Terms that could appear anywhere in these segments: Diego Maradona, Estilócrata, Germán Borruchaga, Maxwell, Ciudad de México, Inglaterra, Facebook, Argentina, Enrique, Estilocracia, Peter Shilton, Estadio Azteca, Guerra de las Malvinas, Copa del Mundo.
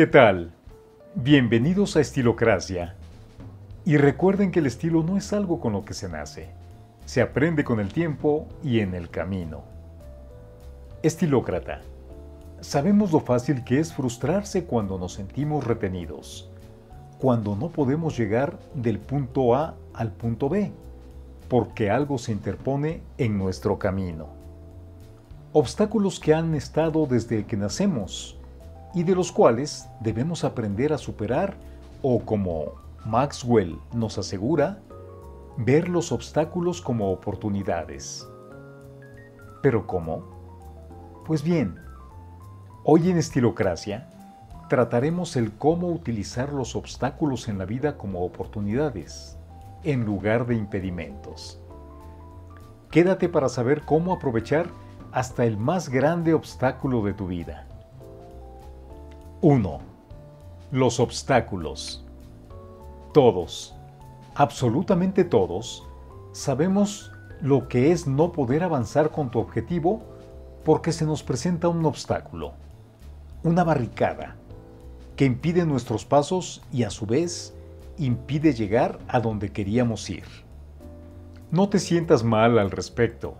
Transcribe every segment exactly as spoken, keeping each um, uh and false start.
¿Qué tal? Bienvenidos a Estilocracia. Y recuerden que el estilo no es algo con lo que se nace. Se aprende con el tiempo y en el camino. Estilócrata. Sabemos lo fácil que es frustrarse cuando nos sentimos retenidos, cuando no podemos llegar del punto A al punto B, porque algo se interpone en nuestro camino. Obstáculos que han estado desde que nacemos y de los cuales debemos aprender a superar o, como Maxwell nos asegura, ver los obstáculos como oportunidades. ¿Pero cómo? Pues bien, hoy en Estilocracia trataremos el cómo utilizar los obstáculos en la vida como oportunidades, en lugar de impedimentos. Quédate para saber cómo aprovechar hasta el más grande obstáculo de tu vida. uno. Los obstáculos. Todos, absolutamente todos, sabemos lo que es no poder avanzar con tu objetivo porque se nos presenta un obstáculo, una barricada, que impide nuestros pasos y a su vez impide llegar a donde queríamos ir. No te sientas mal al respecto.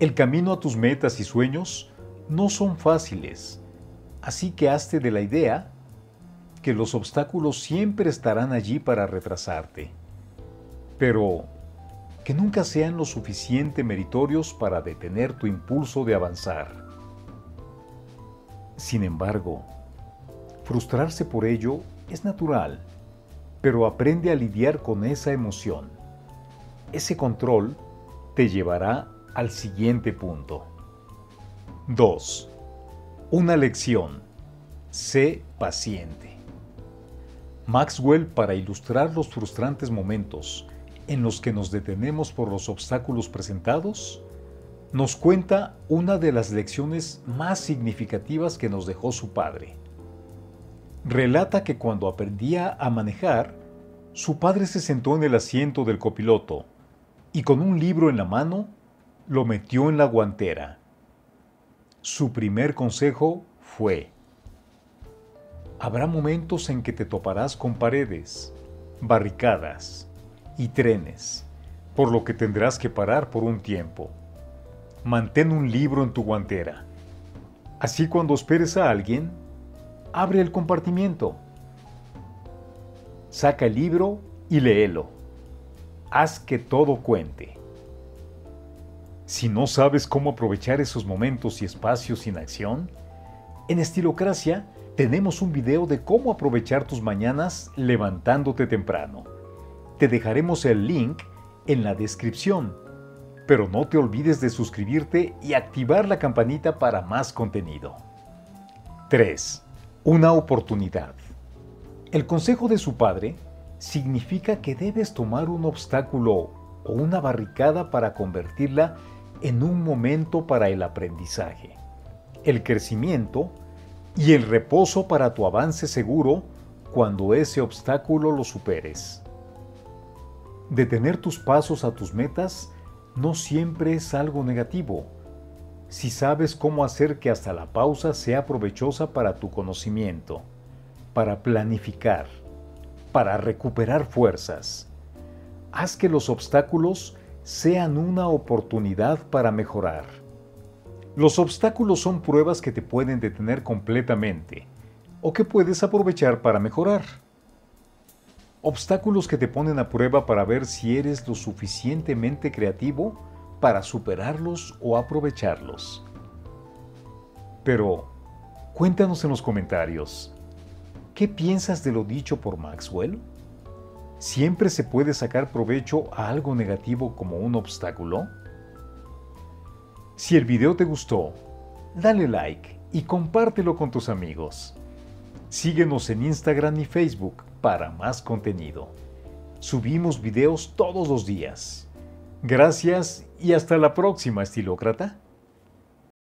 El camino a tus metas y sueños no son fáciles, así que hazte de la idea que los obstáculos siempre estarán allí para retrasarte, pero que nunca sean lo suficiente meritorios para detener tu impulso de avanzar. Sin embargo, frustrarse por ello es natural, pero aprende a lidiar con esa emoción. Ese control te llevará al siguiente punto. dos. Una lección. Sé paciente. Maxwell, para ilustrar los frustrantes momentos en los que nos detenemos por los obstáculos presentados, nos cuenta una de las lecciones más significativas que nos dejó su padre. Relata que cuando aprendía a manejar, su padre se sentó en el asiento del copiloto y con un libro en la mano lo metió en la guantera. Su primer consejo fue: habrá momentos en que te toparás con paredes, barricadas y trenes, por lo que tendrás que parar por un tiempo. Mantén un libro en tu guantera. Así cuando esperes a alguien, abre el compartimiento. Saca el libro y léelo. Haz que todo cuente. Si no sabes cómo aprovechar esos momentos y espacios sin acción, en Estilocracia tenemos un video de cómo aprovechar tus mañanas levantándote temprano. Te dejaremos el link en la descripción, pero no te olvides de suscribirte y activar la campanita para más contenido. tres. Una oportunidad. El consejo de su padre significa que debes tomar un obstáculo o una barricada para convertirla en un momento para el aprendizaje, el crecimiento y el reposo para tu avance seguro cuando ese obstáculo lo superes. Detener tus pasos a tus metas no siempre es algo negativo, si sabes cómo hacer que hasta la pausa sea provechosa para tu conocimiento, para planificar, para recuperar fuerzas. Haz que los obstáculos sean una oportunidad para mejorar. Los obstáculos son pruebas que te pueden detener completamente o que puedes aprovechar para mejorar. Obstáculos que te ponen a prueba para ver si eres lo suficientemente creativo para superarlos o aprovecharlos. Pero cuéntanos en los comentarios, ¿qué piensas de lo dicho por Maxwell? ¿Siempre se puede sacar provecho a algo negativo como un obstáculo? Si el video te gustó, dale like y compártelo con tus amigos. Síguenos en Instagram y Facebook para más contenido. Subimos videos todos los días. Gracias y hasta la próxima, estilócrata.